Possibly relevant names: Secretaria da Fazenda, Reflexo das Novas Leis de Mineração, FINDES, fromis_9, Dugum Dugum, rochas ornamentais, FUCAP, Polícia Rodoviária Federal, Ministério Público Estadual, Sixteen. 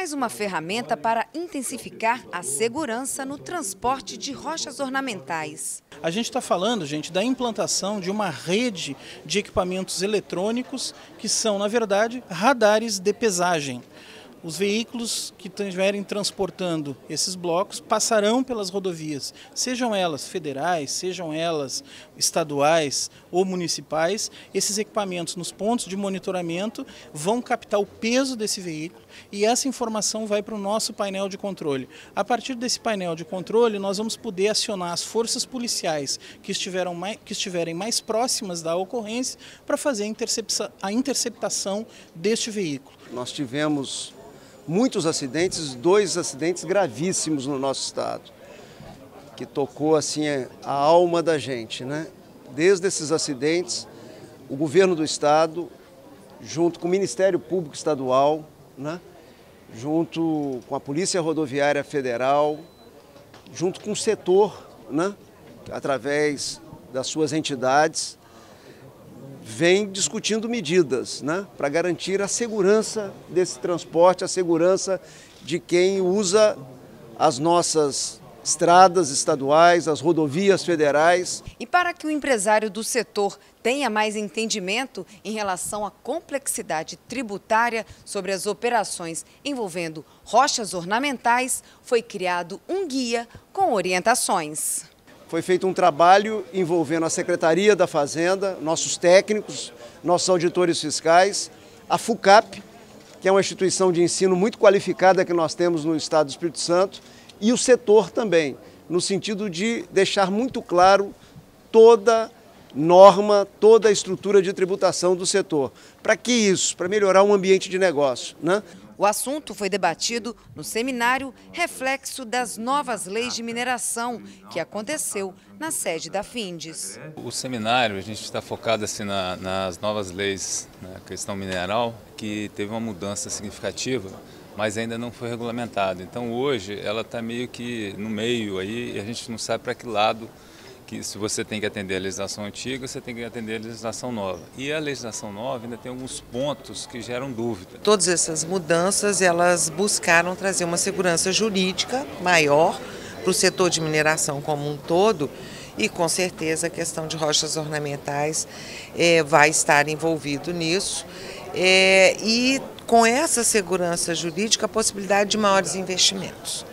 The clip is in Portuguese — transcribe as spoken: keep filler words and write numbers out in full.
mais uma ferramenta para intensificar a segurança no transporte de rochas ornamentais. A gente está falando, gente, da implantação de uma rede de equipamentos eletrônicos que são, na verdade, radares de pesagem. Os veículos que estiverem transportando esses blocos passarão pelas rodovias, sejam elas federais, sejam elas estaduais ou municipais. Esses equipamentos nos pontos de monitoramento vão captar o peso desse veículo e essa informação vai para o nosso painel de controle. A partir desse painel de controle, nós vamos poder acionar as forças policiais que, estiveram mais, que estiverem mais próximas da ocorrência para fazer a, intercepta, a interceptação deste veículo. Nós tivemos muitos acidentes, dois acidentes gravíssimos no nosso estado, que tocou assim a alma da gente, né? Desde esses acidentes, o governo do estado, junto com o Ministério Público Estadual, né? Junto com a Polícia Rodoviária Federal, junto com o setor, né? Através das suas entidades, vem discutindo medidas, né, para garantir a segurança desse transporte, a segurança de quem usa as nossas estradas estaduais, as rodovias federais. E para que o empresário do setor tenha mais entendimento em relação à complexidade tributária sobre as operações envolvendo rochas ornamentais, foi criado um guia com orientações. Foi feito um trabalho envolvendo a Secretaria da Fazenda, nossos técnicos, nossos auditores fiscais, a FUCAP, que é uma instituição de ensino muito qualificada que nós temos no estado do Espírito Santo, e o setor também, no sentido de deixar muito claro toda norma, toda a estrutura de tributação do setor. Para que isso? Para melhorar o ambiente de negócio, né? O assunto foi debatido no seminário Reflexo das Novas Leis de Mineração, que aconteceu na sede da FINDES. O seminário, a gente está focado assim, na, nas novas leis, na questão mineral, que teve uma mudança significativa, mas ainda não foi regulamentada. Então hoje ela está meio que no meio aí, e a gente não sabe para que lado, que se você tem que atender a legislação antiga, você tem que atender a legislação nova. E a legislação nova ainda tem alguns pontos que geram dúvida. Todas essas mudanças, elas buscaram trazer uma segurança jurídica maior para o setor de mineração como um todo, e com certeza a questão de rochas ornamentais é, vai estar envolvido nisso. É, e com essa segurança jurídica, a possibilidade de maiores investimentos.